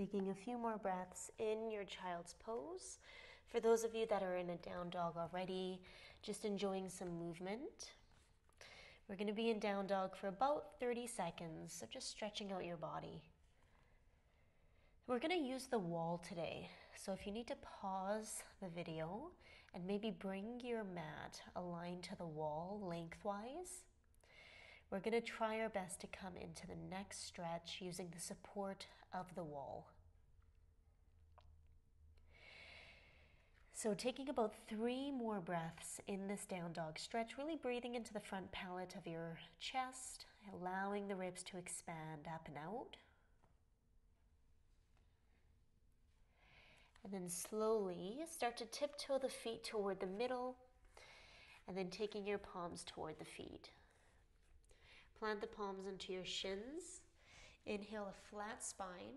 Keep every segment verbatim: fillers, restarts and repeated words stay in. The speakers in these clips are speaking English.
Taking a few more breaths in your child's pose. For those of you that are in a down dog already, just enjoying some movement. We're going to be in down dog for about thirty seconds, so just stretching out your body. We're going to use the wall today, so if you need to pause the video and maybe bring your mat aligned to the wall lengthwise, we're going to try our best to come into the next stretch using the support of the wall. So taking about three more breaths in this down dog stretch, really breathing into the front palate of your chest, allowing the ribs to expand up and out. And then slowly start to tiptoe the feet toward the middle, and then taking your palms toward the feet. Plant the palms into your shins. Inhale a flat spine.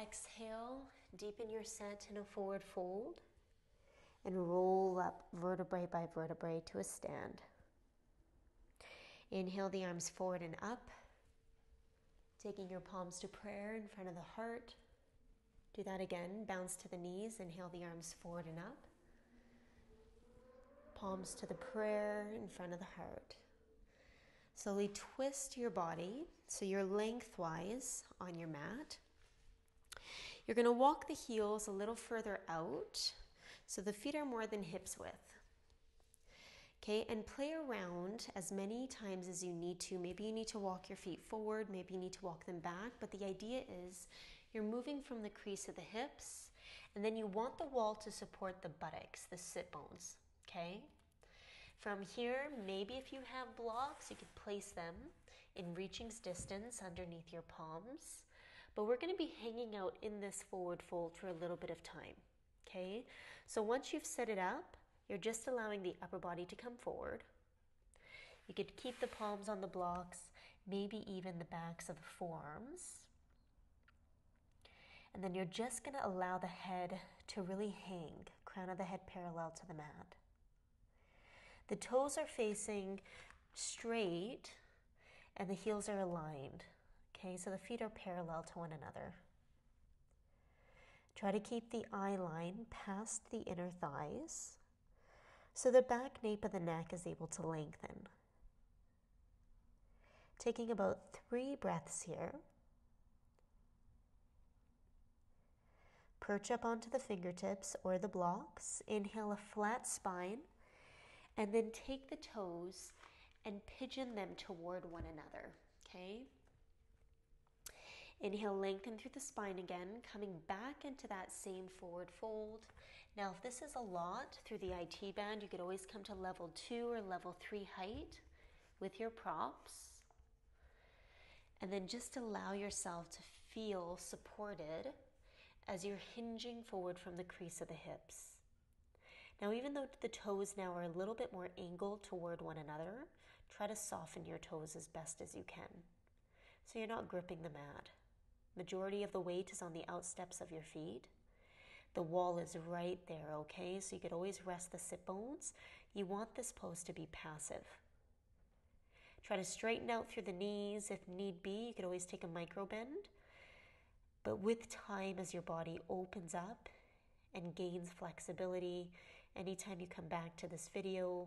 Exhale, deepen your set in a forward fold and roll up vertebrae by vertebrae to a stand. Inhale the arms forward and up, taking your palms to prayer in front of the heart. Do that again, bounce to the knees, inhale the arms forward and up. Palms to the prayer in front of the heart. Slowly twist your body so you're lengthwise on your mat. You're going to walk the heels a little further out so the feet are more than hips width. Okay, and play around as many times as you need to. Maybe you need to walk your feet forward, maybe you need to walk them back, but the idea is you're moving from the crease of the hips, and then you want the wall to support the buttocks, the sit bones, okay? From here, maybe if you have blocks, you could place them in reaching distance underneath your palms, but we're going to be hanging out in this forward fold for a little bit of time, okay? So once you've set it up, you're just allowing the upper body to come forward. You could keep the palms on the blocks, maybe even the backs of the forearms. And then you're just going to allow the head to really hang, crown of the head parallel to the mat. The toes are facing straight and the heels are aligned. Okay, so the feet are parallel to one another. Try to keep the eye line past the inner thighs, so the back nape of the neck is able to lengthen. Taking about three breaths here. Perch up onto the fingertips or the blocks. Inhale a flat spine, and then take the toes and pigeon them toward one another, okay? Inhale, lengthen through the spine again, coming back into that same forward fold. Now, if this is a lot through the I T band, you could always come to level two or level three height with your props. And then just allow yourself to feel supported as you're hinging forward from the crease of the hips. Now, even though the toes now are a little bit more angled toward one another, try to soften your toes as best as you can, so you're not gripping the mat. Majority of the weight is on the outsteps of your feet. The wall is right there, okay? So you could always rest the sit bones. You want this pose to be passive. Try to straighten out through the knees if need be. You could always take a micro bend. But with time, as your body opens up and gains flexibility, anytime you come back to this video,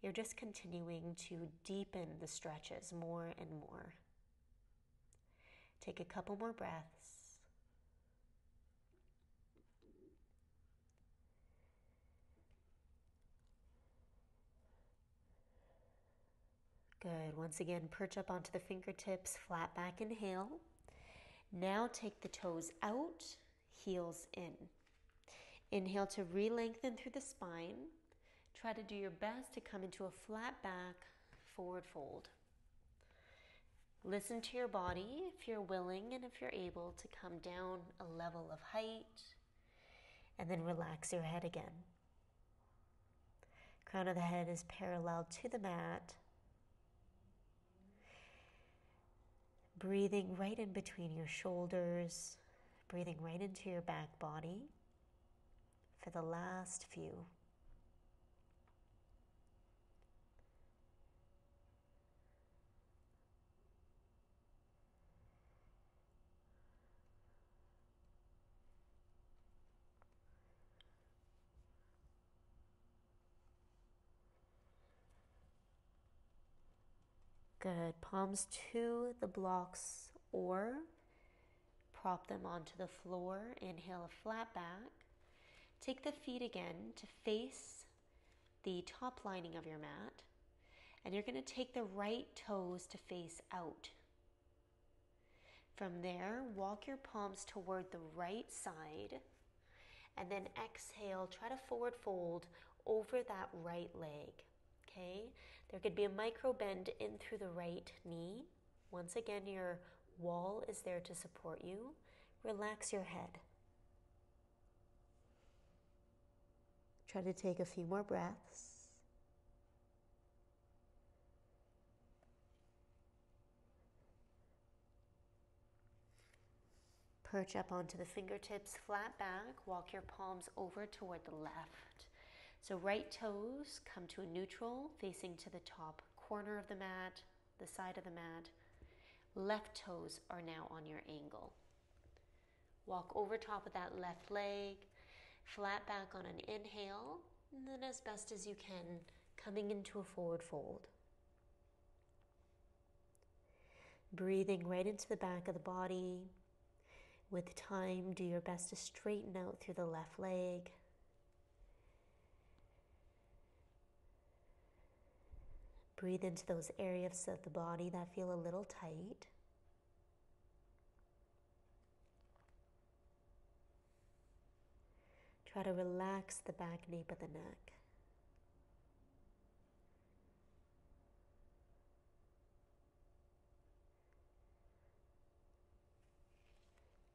you're just continuing to deepen the stretches more and more. Take a couple more breaths. Good. Once again, perch up onto the fingertips, flat back, inhale. Now take the toes out, heels in. Inhale to re-lengthen through the spine. Try to do your best to come into a flat back, forward fold. Listen to your body if you're willing and if you're able to come down a level of height, and then relax your head again. Crown of the head is parallel to the mat. Breathing right in between your shoulders, breathing right into your back body for the last few. Good. Palms to the blocks or prop them onto the floor. Inhale, a flat back. Take the feet again to face the top lining of your mat. And you're going to take the right toes to face out. From there, walk your palms toward the right side. And then exhale, try to forward fold over that right leg. Okay? There could be a micro bend in through the right knee. Once again, your wall is there to support you. Relax your head. Try to take a few more breaths. Perch up onto the fingertips, flat back, walk your palms over toward the left. So right toes come to a neutral, facing to the top corner of the mat, the side of the mat. Left toes are now on your ankle. Walk over top of that left leg, flat back on an inhale, and then as best as you can, coming into a forward fold. Breathing right into the back of the body. With time, do your best to straighten out through the left leg. Breathe into those areas of the body that feel a little tight. Try to relax the back nape of the neck.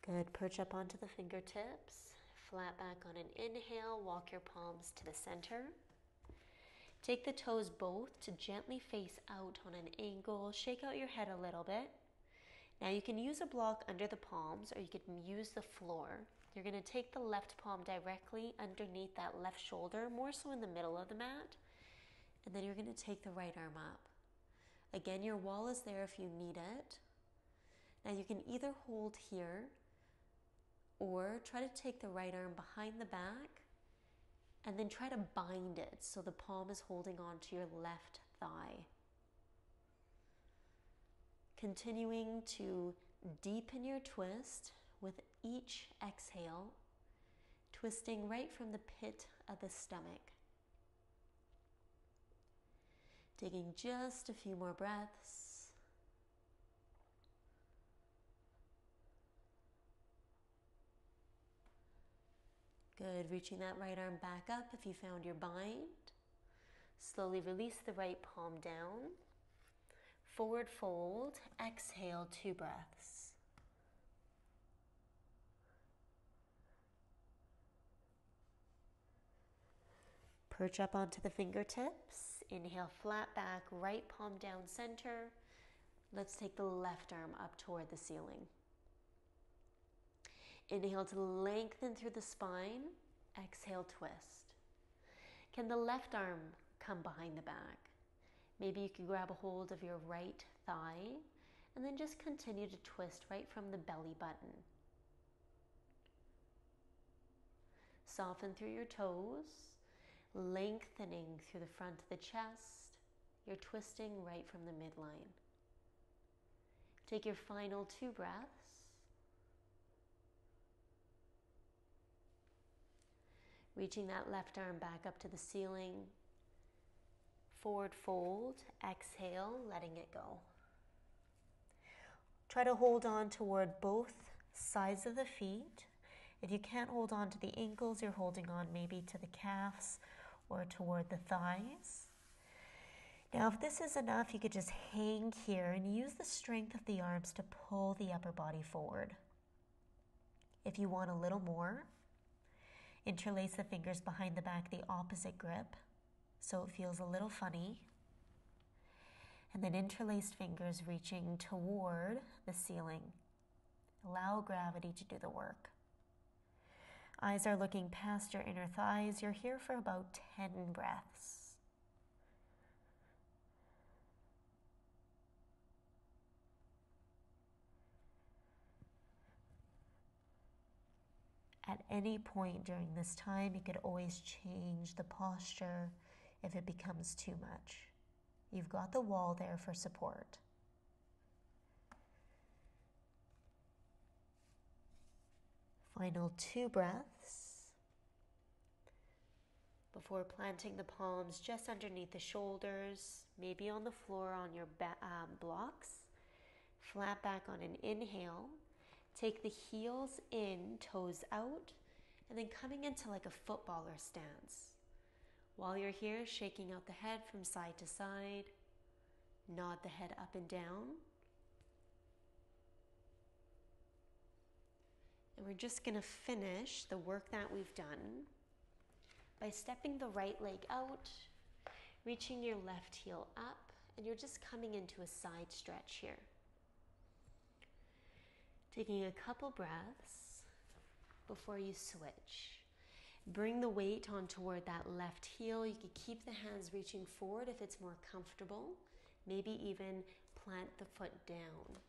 Good, perch up onto the fingertips, flat back on an inhale, walk your palms to the center. Take the toes both to gently face out on an angle, shake out your head a little bit. Now you can use a block under the palms or you can use the floor. You're gonna take the left palm directly underneath that left shoulder, more so in the middle of the mat, and then you're gonna take the right arm up. Again, your wall is there if you need it. Now you can either hold here or try to take the right arm behind the back and then try to bind it so the palm is holding on to your left thigh. Continuing to deepen your twist with each exhale, twisting right from the pit of the stomach. Taking just a few more breaths. Good, reaching that right arm back up if you found your bind. Slowly release the right palm down. Forward fold, exhale, two breaths. Perch up onto the fingertips. Inhale, flat back, right palm down center. Let's take the left arm up toward the ceiling. Inhale to lengthen through the spine. Exhale, twist. Can the left arm come behind the back? Maybe you can grab a hold of your right thigh and then just continue to twist right from the belly button. Soften through your toes, lengthening through the front of the chest. You're twisting right from the midline. Take your final two breaths. Reaching that left arm back up to the ceiling. Forward fold, exhale, letting it go. Try to hold on toward both sides of the feet. If you can't hold on to the ankles, you're holding on maybe to the calves or toward the thighs. Now, if this is enough, you could just hang here and use the strength of the arms to pull the upper body forward. If you want a little more, interlace the fingers behind the back, the opposite grip, so it feels a little funny. And then interlaced fingers reaching toward the ceiling. Allow gravity to do the work. Eyes are looking past your inner thighs. You're here for about ten breaths. At any point during this time, you could always change the posture if it becomes too much. You've got the wall there for support. Final two breaths before planting the palms just underneath the shoulders, maybe on the floor on your um, blocks. Flat back on an inhale. Take the heels in, toes out, and then coming into like a footballer stance. While you're here, shaking out the head from side to side. Nod the head up and down. And we're just going to finish the work that we've done by stepping the right leg out, reaching your left heel up, and you're just coming into a side stretch here. Taking a couple breaths before you switch. Bring the weight on toward that left heel. You could keep the hands reaching forward if it's more comfortable. Maybe even plant the foot down.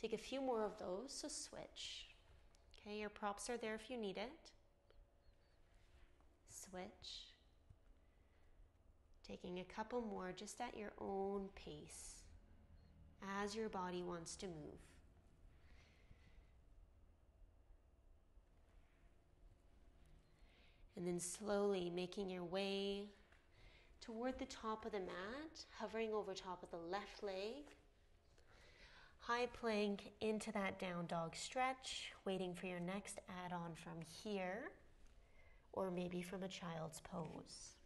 Take a few more of those, so switch. Okay, your props are there if you need it. Switch. Taking a couple more just at your own pace as your body wants to move. And then slowly making your way toward the top of the mat, hovering over top of the left leg. High plank into that down dog stretch, waiting for your next add-on from here, or maybe from a child's pose.